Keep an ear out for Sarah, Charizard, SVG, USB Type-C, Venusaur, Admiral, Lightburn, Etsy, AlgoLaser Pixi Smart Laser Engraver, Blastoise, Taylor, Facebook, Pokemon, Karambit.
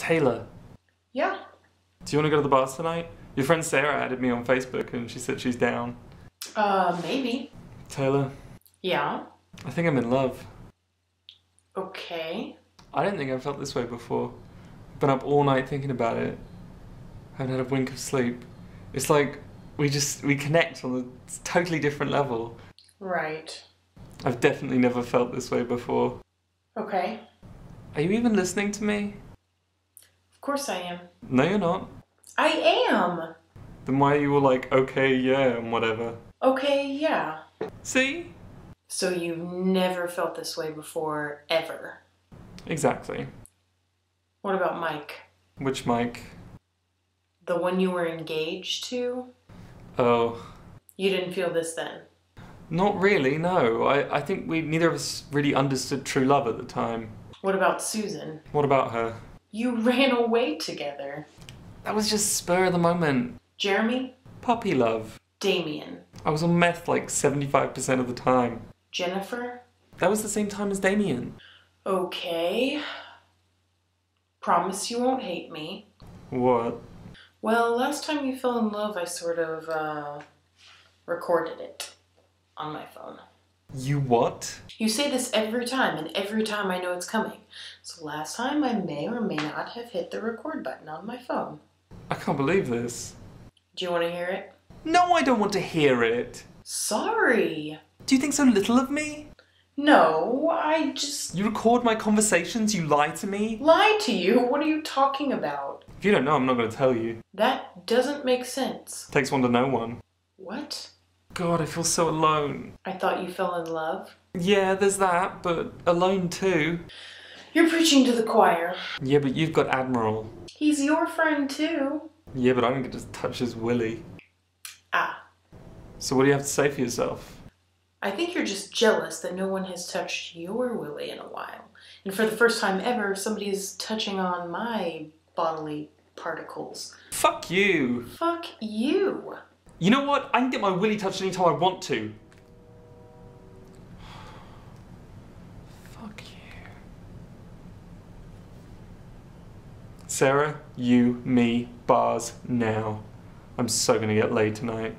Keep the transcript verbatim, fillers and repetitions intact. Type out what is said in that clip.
Taylor. Yeah. Do you want to go to the bars tonight? Your friend Sarah added me on Facebook and she said she's down. Uh, maybe. Taylor. Yeah? I think I'm in love. Okay. I don't think I've felt this way before. I've been up all night thinking about it. I haven't had a wink of sleep. It's like we just, we connect on a totally different level. Right. I've definitely never felt this way before. Okay. Are you even listening to me? Of course I am. No, you're not. I am! Then why are you all like, okay, yeah, and whatever? Okay, yeah. See? So you've never felt this way before, ever? Exactly. What about Mike? Which Mike? The one you were engaged to? Oh. You didn't feel this then? Not really, no. I, I think we neither of us really understood true love at the time. What about Susan? What about her? You ran away together. That was just spur of the moment. Jeremy? Puppy love. Damien? I was on meth like seventy-five percent of the time. Jennifer? That was the same time as Damien. Okay. Promise you won't hate me. What? Well, last time you fell in love, I sort of, uh, recorded it. On my phone. You what? You say this every time, and every time I know it's coming. So last time I may or may not have hit the record button on my phone. I can't believe this. Do you want to hear it? No, I don't want to hear it. Sorry. Do you think so little of me? No, I just... You record my conversations, you lie to me? Lie to you? What are you talking about? If you don't know, I'm not going to tell you. That doesn't make sense. Takes one to know one. What? God, I feel so alone. I thought you fell in love? Yeah, there's that, but alone too. You're preaching to the choir. Yeah, but you've got Admiral. He's your friend too. Yeah, but I don't get to touch his willy. Ah. So what do you have to say for yourself? I think you're just jealous that no one has touched your willy in a while. And for the first time ever, somebody's touching on my bodily particles. Fuck you. Fuck you. You know what? I can get my willy touched anytime I want to. Fuck you. Sarah, you, me, bars, now. I'm so gonna get laid tonight.